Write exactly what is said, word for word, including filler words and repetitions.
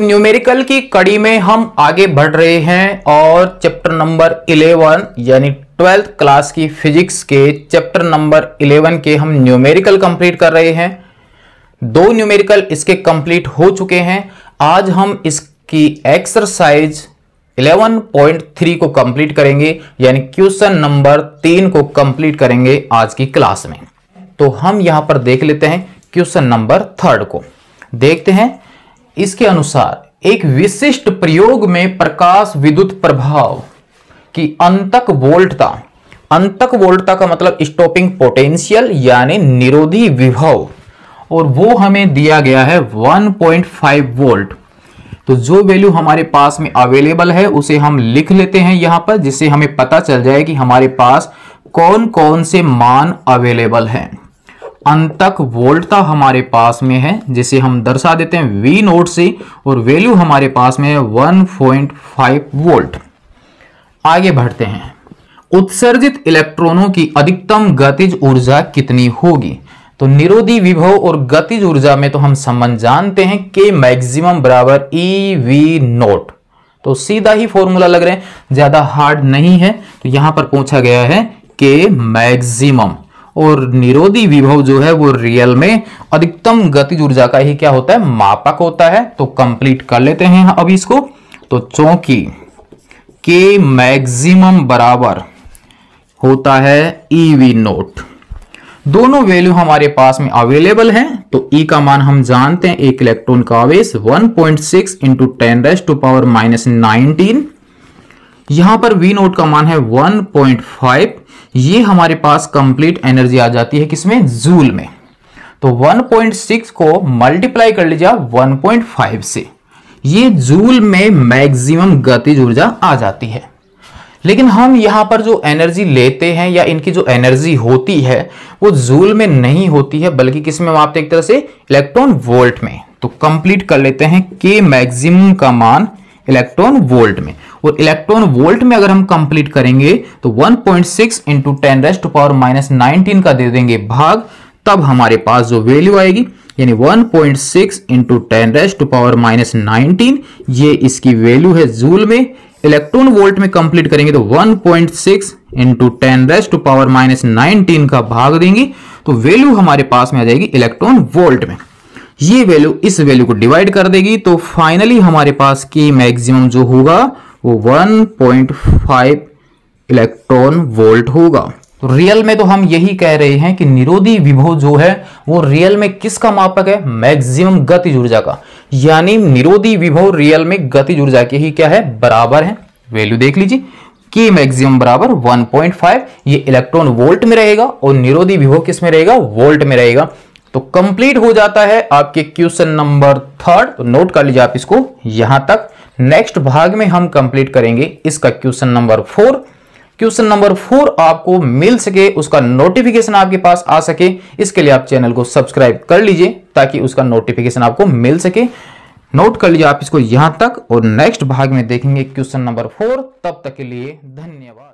Numerical की कड़ी में हम आगे बढ़ रहे हैं और चैप्टर नंबर इलेवन यानी ट्वेल्थ क्लास की फिजिक्स के चैप्टर नंबर इलेवन के हम न्यूमेरिकल कंप्लीट कर रहे हैं। दो न्यूमेरिकल इसके कंप्लीट हो चुके हैं। आज हम इसकी एक्सरसाइज इलेवन पॉइंट थ्री को कंप्लीट करेंगे यानी क्वेश्चन नंबर तीन को कंप्लीट करेंगे आज की क्लास में। तो हम यहां पर देख लेते हैं क्वेश्चन नंबर थर्ड को, देखते हैं। इसके अनुसार एक विशिष्ट प्रयोग में प्रकाश विद्युत प्रभाव की अंतक वोल्टता, अंतक वोल्टता का मतलब स्टॉपिंग पोटेंशियल यानी निरोधी विभव, और वो हमें दिया गया है वन पॉइंट फाइव वोल्ट। तो जो वैल्यू हमारे पास में अवेलेबल है उसे हम लिख लेते हैं यहां पर, जिससे हमें पता चल जाए कि हमारे पास कौन कौन से मान अवेलेबल हैं। अंतक वोल्टता हमारे पास में है जिसे हम दर्शा देते हैं वी नोट से, और वैल्यू हमारे पास में है वन पॉइंट फाइव वोल्ट। आगे बढ़ते हैं। उत्सर्जित इलेक्ट्रॉनों की अधिकतम गतिज ऊर्जा कितनी होगी? तो निरोधी विभव और गतिज ऊर्जा में तो हम संबंध जानते हैं के मैक्सिमम बराबर ई वी नोट। तो सीधा ही फॉर्मूला लग रहे हैं, ज्यादा हार्ड नहीं है। तो यहां पर पूछा गया है के मैक्सिमम, और निरोधी विभव जो है वो रियल में अधिकतम गतिज ऊर्जा का ही क्या होता है, मापक होता है। तो कंप्लीट कर लेते हैं अब इसको। तो चूंकि के मैक्सिमम बराबर होता है ई वी नोट, दोनों वैल्यू हमारे पास में अवेलेबल हैं। तो ई का मान हम जानते हैं, एक इलेक्ट्रॉन का आवेश one point six into ten raise to power minus nineteen. यहां पर वी नोट का मान है वन पॉइंट फाइव। ये हमारे पास कंप्लीट एनर्जी आ जाती है किसमें, जूल में। तो वन पॉइंट सिक्स को मल्टीप्लाई कर लीजिए वन पॉइंट फाइव से, ये जूल में मैक्सिमम गतिज ऊर्जा आ जाती है। लेकिन हम यहाँ पर जो एनर्जी लेते हैं या इनकी जो एनर्जी होती है वो जूल में नहीं होती है, बल्कि किसमें मापते हैं, एक तरह से इलेक्ट्रॉन वोल्ट में। तो कंप्लीट कर लेते हैं के मैक्सिमम का मान इलेक्ट्रॉन वोल्ट में, और इलेक्ट्रॉन वोल्ट में अगर हम कंप्लीट करेंगे तो one point six into ten rest power minus nineteen का दे देंगे भाग, तब हमारे पास जो वैल्यू आएगी यानी one point six into ten rest power minus nineteen, ये इसकी वैल्यू है जूल में। इलेक्ट्रॉन वोल्ट में कंप्लीट करेंगे तो one point six into ten rest power minus nineteen का भाग देंगे, तो वैल्यू हमारे पास में आ जाएगी इलेक्ट्रॉन वोल्ट में। ये वैल्यू इस वैल्यू को डिवाइड कर देगी, तो फाइनली हमारे पास के मैक्सिमम जो होगा वो one point five electron volt होगा। तो रियल में तो हम यही कह रहे हैं कि निरोधी विभव जो है वो रियल में किसका मापक है, मैक्सिमम गतिज ऊर्जा का। यानी निरोधी विभव रियल में गतिज ऊर्जा के ही क्या है, बराबर है। वैल्यू देख लीजिए, के मैक्सिमम बराबर वन पॉइंट फाइव, ये इलेक्ट्रॉन वोल्ट में रहेगा और निरोधी विभव किस में रहेगा, वोल्ट में रहेगा। तो कंप्लीट हो जाता है आपके क्वेश्चन नंबर थर्ड। तो नोट कर लीजिए आप इसको यहां तक। नेक्स्ट भाग में हम कंप्लीट करेंगे इसका question number four. Question number four आपको मिल सके, उसका नोटिफिकेशन आपके पास आ सके, इसके लिए आप चैनल को सब्सक्राइब कर लीजिए ताकि उसका नोटिफिकेशन आपको मिल सके। नोट कर लीजिए आप इसको यहां तक, और नेक्स्ट भाग में देखेंगे क्वेश्चन नंबर फोर। तब तक के लिए धन्यवाद।